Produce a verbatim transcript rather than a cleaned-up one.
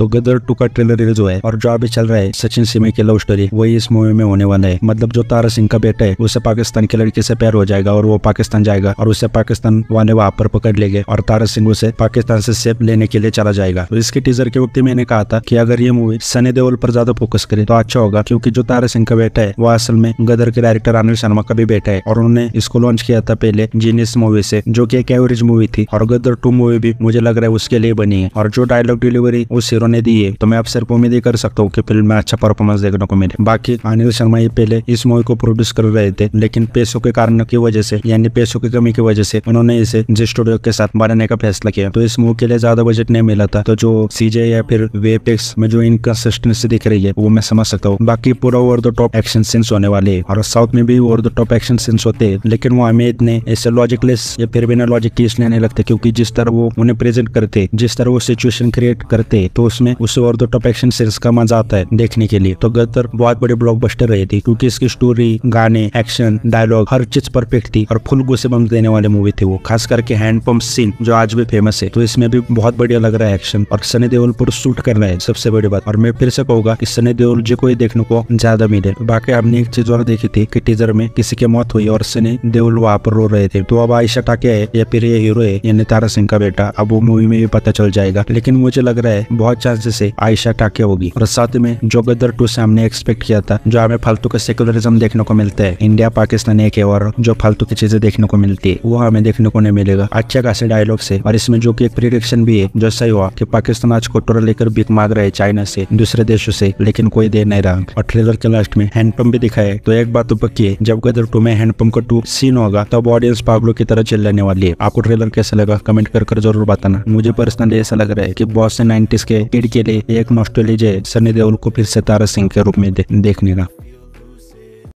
तो गदर टू का trailer release हुआ है और जो अभी चल रहा है सचिन सीमे की लव स्टोरी वही इस मूवी में होने वाला है। मतलब जो तारा सिंह का बेटा है उसे पाकिस्तान की लड़की से प्यार हो जाएगा और वो पाकिस्तान जाएगा और उसे पाकिस्तान वाले वहाँ पर पकड़ लेंगे और तारा सिंह उसे पाकिस्तान से सेफ लेने के लिए चला जाएगा। तो इसके टीजर के वक्त मैंने कहा था कि अगर ये मूवी सनी देओल पर ज्यादा फोकस करे तो अच्छा होगा, क्योंकि जो तारा सिंह का बेटा है वह असल में गदर के डायरेक्टर अनिल शर्मा का भी बेटा है और उन्होंने इसको लॉन्च किया था पहले जीनियस मूवी से, जो की एक एवरेज मूवी थी और गदर टू मूवी भी मुझे लग रहा है उसके लिए बनी है। और जो डायलॉग डिलीवरी उस हीरो ने दी है तो मैं अब सिर्फ उम्मीद ही कर सकता हूँ कि फिल्म में अच्छा परफॉर्मेंस देखने को मिले। बाकी अनिल शर्मा ये पहले इस मूवी को प्रोड्यूस कर रहे थे, लेकिन पैसों के कारण की वजह से यानी पैसों की कमी की वजह से उन्होंने इसे जिस्टूडियो के साथ बनाने का फैसला किया। तो इस मूवी के लिए ज्यादा बजट नहीं मिला था, तो जो सीजे या फिर वेपेक्स में जो इनकंसिस्टेंसी दिख रही है वो मैं समझ सकता हूँ। बाकी पूरा over the top action scenes होने वाले है और साउथ में भी over the top action scenes होते हैं, लेकिन वो हमें इतने ऐसे लॉजिकलेस या फिर बिना लॉजिक के इसलिए नहीं लगते क्योंकि जिस तरह वो उन्हें प्रेजेंट करते, जिस तरह वो सिचुएशन क्रिएट करते, तो उसमें उससे और दो टॉप एक्शन सीन्स का मजा आता है देखने के लिए। तो गदर बहुत बड़े ब्लॉकबस्टर रही थी क्योंकि इसकी स्टोरी, गाने, एक्शन, डायलॉग हर चीज परफेक्ट थी और फुल गूज़बम्स देने वाली मूवी थी वो, खास करके हैंडपंप सीन जो आज भी फेमस है। तो इसमें भी बहुत बढ़िया लग रहा है एक्शन और सनी देओल पर शूट कर रहा है सबसे बड़ी बात। और मैं फिर से कहूँगा कि सनी देओल जी को ही देखने को ज्यादा मिले। बाकी आपने एक चीज और देखी थी कि टीजर में किसी की मौत हुई और सनी देओल वहाँ पर रो रहे थे। तो अब आयशा टाकिया है या फिर ये हीरो है यानी तारा सिंह का बेटा, अब वो मूवी में भी पता चल जाएगा, लेकिन मुझे लग रहा है बहुत चांसेस से आयशा टाकिया होगी। और साथ में जो गदर टू से हमने एक्सपेक्ट किया था जो हमें फालतू का सेकुलरिज्म देखने को मिलता है, इंडिया पाकिस्तान एक है और जो फालतू की चीजें देखने को मिलती है वो हमें देखने को नहीं मिलेगा अच्छा खासे डायलॉग से। और इसमें जो कि एक प्रेडिक्शन भी है जो सही हुआ कि पाकिस्तान आज कटोरा लेकर भीख मांग रहे चाइना से, दूसरे देशों से, लेकिन कोई दे नहीं रहा। और ट्रेलर के लास्ट में हैंडपंप भी दिखाया है, तो एक बात तो पक्की है जब गदर टू में हैंडपंप का टू सीन होगा तब ऑडियंस पागलों की तरह चिल्लाने वाली है। आपको ट्रेलर कैसा लगा कमेंट कर जरूर बताना। मुझे पर्सनली ऐसा लग रहा है कि बहुत से नाइनटीज के किड के लिए एक नॉस्टैल्जिया सनी देओल को फिर से तारा सिंह के रूप में दे, देखने का।